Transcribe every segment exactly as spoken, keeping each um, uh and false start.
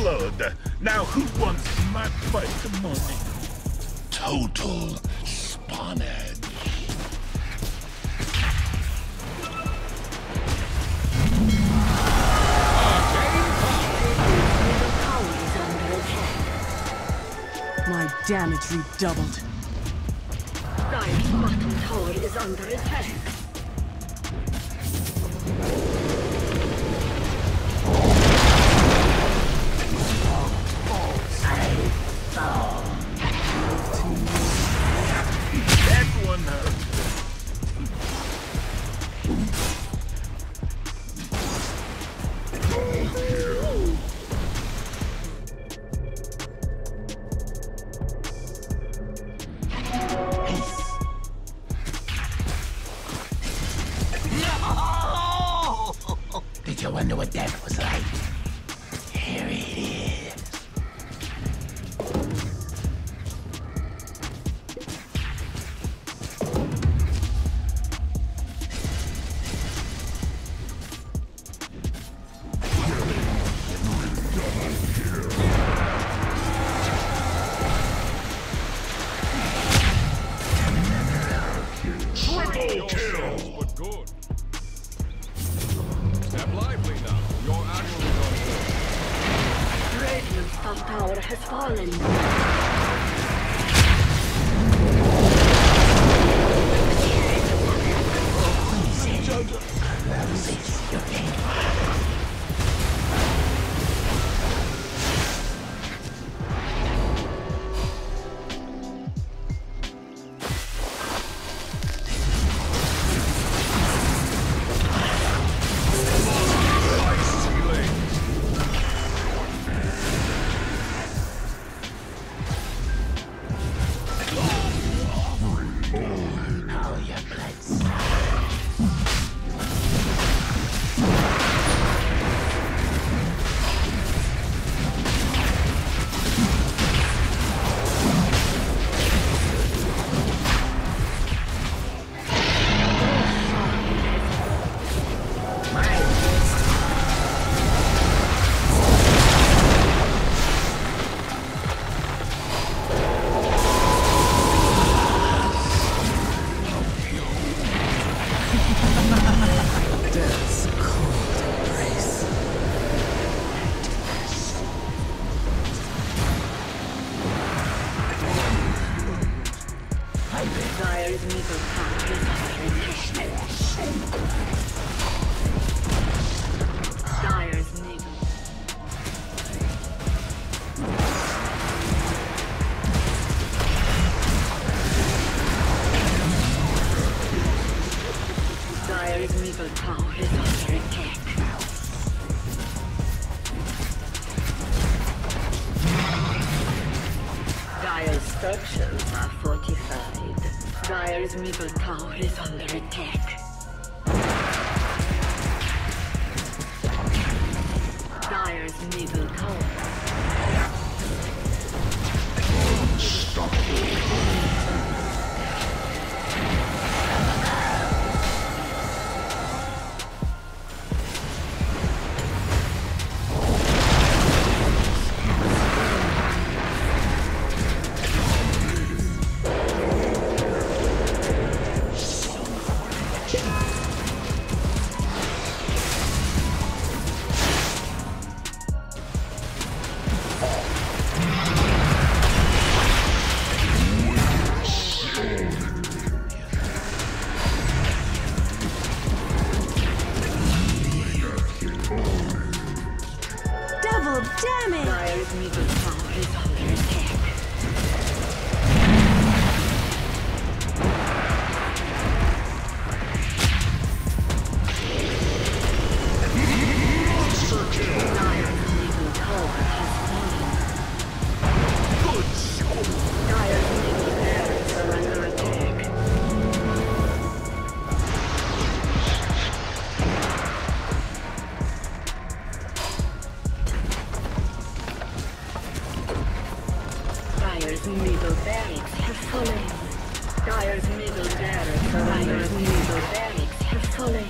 flood. Now who wants my fight money? Total spawnage. My damage redoubled. Dyer's bottom tower is under attack. That one hurt. I wonder what that was like. Here it is. Triple kill! But good. Step lively now. Your actual result. Radiant's top tower has fallen. Structures are fortified. Dyer's middle tower is under attack. Dyer's middle tower. Damn it! Dyer's middle tower is under attack. Monster kill! Dyer's middle tower has fallen. Good shot! Dyer's middle barracks are under Dyer's middle barracks have fallen. Dyer's middle barracks are under attack. Dyer's middle barracks have fallen.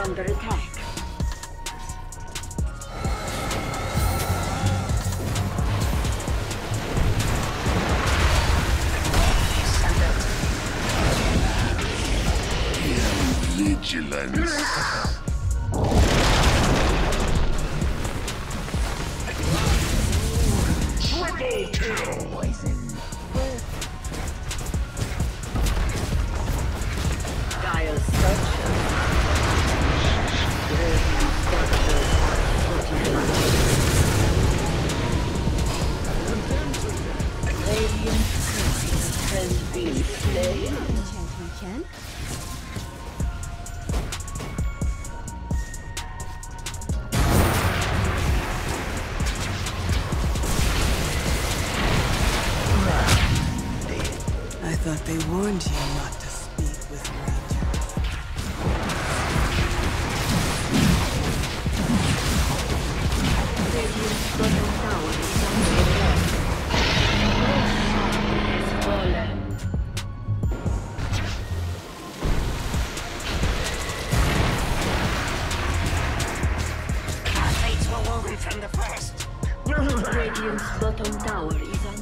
under attack. Vigilance. Triple kill. Poison. Dire structure. Radiant has been slain. Enchantment can. But they warned you not to speak with rangers. Our fates were woven from the past. Radiant's bottom tower is on